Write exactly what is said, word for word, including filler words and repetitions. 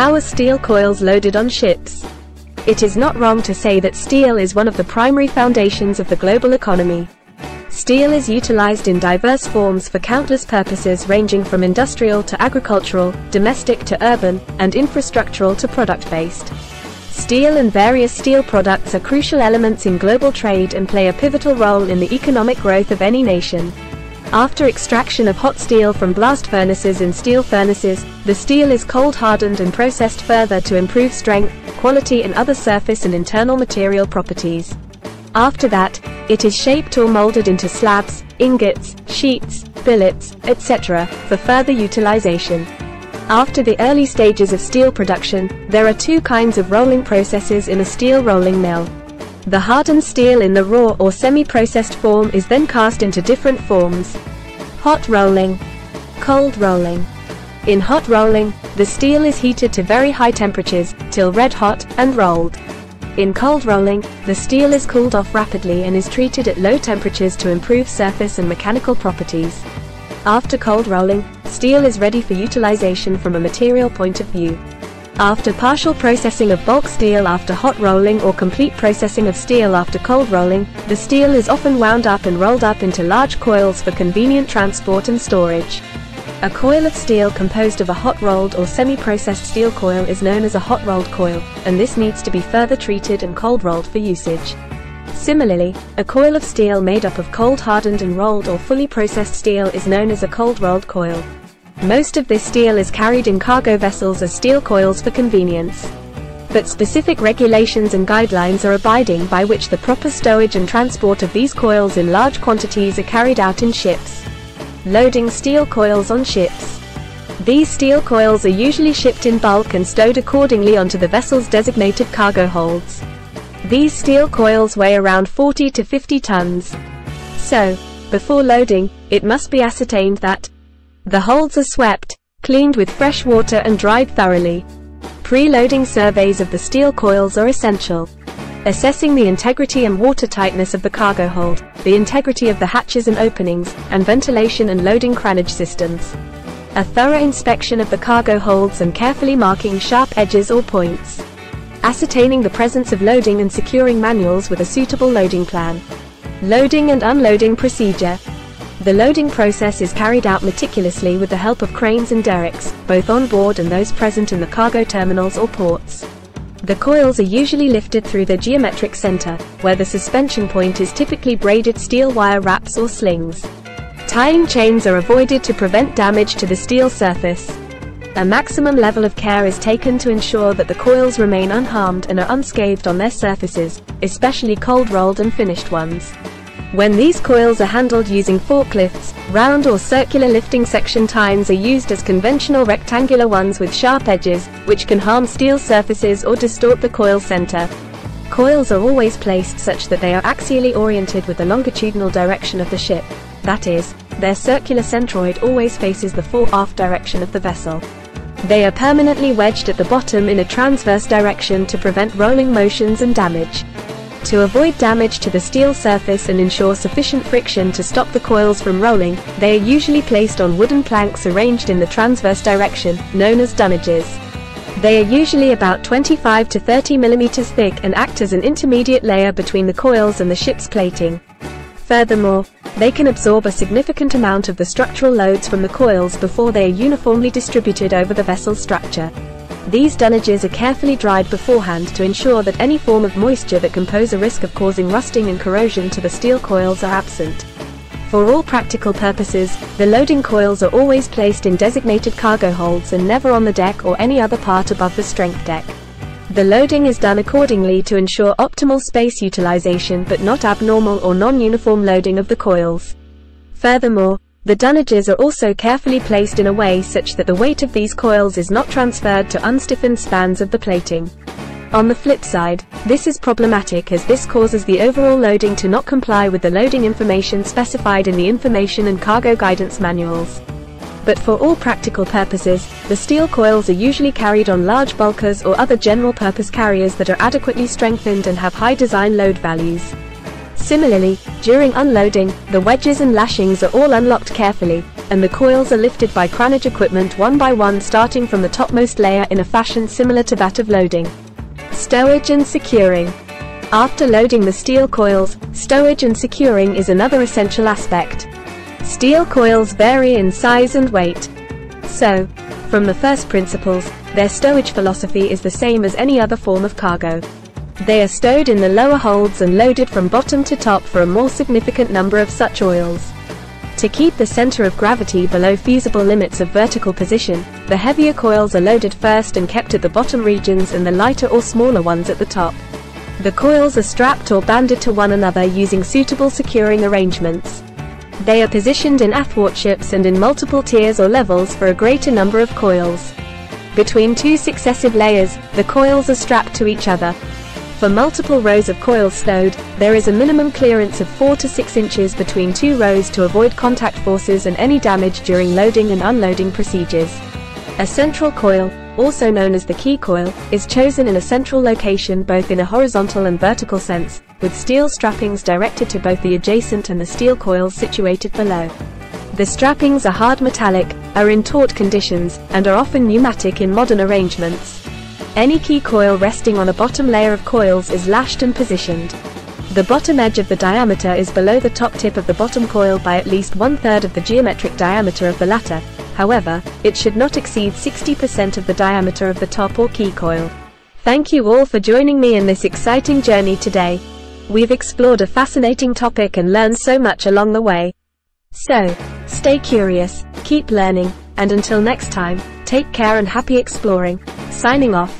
How are steel coils loaded on ships? It is not wrong to say that steel is one of the primary foundations of the global economy. Steel is utilized in diverse forms for countless purposes ranging from industrial to agricultural, domestic to urban, and infrastructural to product-based. Steel and various steel products are crucial elements in global trade and play a pivotal role in the economic growth of any nation. After extraction of hot steel from blast furnaces and steel furnaces, the steel is cold hardened and processed further to improve strength, quality and other surface and internal material properties. After that, it is shaped or molded into slabs, ingots, sheets, billets, et cetera, for further utilization. After the early stages of steel production, there are two kinds of rolling processes in a steel rolling mill. The hardened steel in the raw or semi-processed form is then cast into different forms. Hot rolling. Cold rolling. In hot rolling, the steel is heated to very high temperatures, till red hot, and rolled. In cold rolling, the steel is cooled off rapidly and is treated at low temperatures to improve surface and mechanical properties. After cold rolling, steel is ready for utilization from a material point of view. After partial processing of bulk steel after hot rolling or complete processing of steel after cold rolling, the steel is often wound up and rolled up into large coils for convenient transport and storage. A coil of steel composed of a hot-rolled or semi-processed steel coil is known as a hot-rolled coil, and this needs to be further treated and cold-rolled for usage. Similarly, a coil of steel made up of cold-hardened and rolled or fully processed steel is known as a cold-rolled coil. Most of this steel is carried in cargo vessels as steel coils for convenience. But specific regulations and guidelines are abiding by which the proper stowage and transport of these coils in large quantities are carried out in ships. Loading steel coils on ships. These steel coils are usually shipped in bulk and stowed accordingly onto the vessel's designated cargo holds. These steel coils weigh around forty to fifty tons. So, before loading, it must be ascertained that the holds are swept, cleaned with fresh water and dried thoroughly. Pre-loading surveys of the steel coils are essential. Assessing the integrity and watertightness of the cargo hold, the integrity of the hatches and openings, and ventilation and loading cranage systems. A thorough inspection of the cargo holds and carefully marking sharp edges or points. Ascertaining the presence of loading and securing manuals with a suitable loading plan. Loading and unloading procedure. The loading process is carried out meticulously with the help of cranes and derricks, both on board and those present in the cargo terminals or ports. The coils are usually lifted through the geometric center, where the suspension point is typically braided steel wire wraps or slings. Tying chains are avoided to prevent damage to the steel surface. A maximum level of care is taken to ensure that the coils remain unharmed and are unscathed on their surfaces, especially cold-rolled and finished ones. When these coils are handled using forklifts, round or circular lifting section tines are used as conventional rectangular ones with sharp edges, which can harm steel surfaces or distort the coil center. Coils are always placed such that they are axially oriented with the longitudinal direction of the ship, that is, their circular centroid always faces the fore-aft direction of the vessel. They are permanently wedged at the bottom in a transverse direction to prevent rolling motions and damage. To avoid damage to the steel surface and ensure sufficient friction to stop the coils from rolling, they are usually placed on wooden planks arranged in the transverse direction, known as dunnages. They are usually about twenty-five to thirty millimeters thick and act as an intermediate layer between the coils and the ship's plating. Furthermore, they can absorb a significant amount of the structural loads from the coils before they are uniformly distributed over the vessel's structure. These dunnages are carefully dried beforehand to ensure that any form of moisture that can pose a risk of causing rusting and corrosion to the steel coils are absent. For all practical purposes, the loading coils are always placed in designated cargo holds and never on the deck or any other part above the strength deck. The loading is done accordingly to ensure optimal space utilization but not abnormal or non-uniform loading of the coils. Furthermore, the dunnages are also carefully placed in a way such that the weight of these coils is not transferred to unstiffened spans of the plating. On the flip side, this is problematic as this causes the overall loading to not comply with the loading information specified in the information and cargo guidance manuals. But for all practical purposes, the steel coils are usually carried on large bulkers or other general-purpose carriers that are adequately strengthened and have high design load values. Similarly, during unloading, the wedges and lashings are all unlocked carefully, and the coils are lifted by cranage equipment one by one, starting from the topmost layer in a fashion similar to that of loading. Stowage and securing. After loading the steel coils, stowage and securing is another essential aspect. Steel coils vary in size and weight. So, from the first principles, their stowage philosophy is the same as any other form of cargo. They are stowed in the lower holds and loaded from bottom to top for a more significant number of such oils. To keep the center of gravity below feasible limits of vertical position, the heavier coils are loaded first and kept at the bottom regions, and the lighter or smaller ones at the top. The coils are strapped or banded to one another using suitable securing arrangements. They are positioned in athwartships and in multiple tiers or levels for a greater number of coils. Between two successive layers, the coils are strapped to each other. For multiple rows of coils stowed, there is a minimum clearance of four to six inches between two rows to avoid contact forces and any damage during loading and unloading procedures. A central coil, also known as the key coil, is chosen in a central location both in a horizontal and vertical sense, with steel strappings directed to both the adjacent and the steel coils situated below. The strappings are hard metallic, are in taut conditions, and are often pneumatic in modern arrangements. Any key coil resting on a bottom layer of coils is lashed and positioned. The bottom edge of the diameter is below the top tip of the bottom coil by at least one-third of the geometric diameter of the latter. However, it should not exceed sixty percent of the diameter of the top or key coil. Thank you all for joining me in this exciting journey today. We've explored a fascinating topic and learned so much along the way. So, stay curious, keep learning, and until next time, take care and happy exploring. Signing off.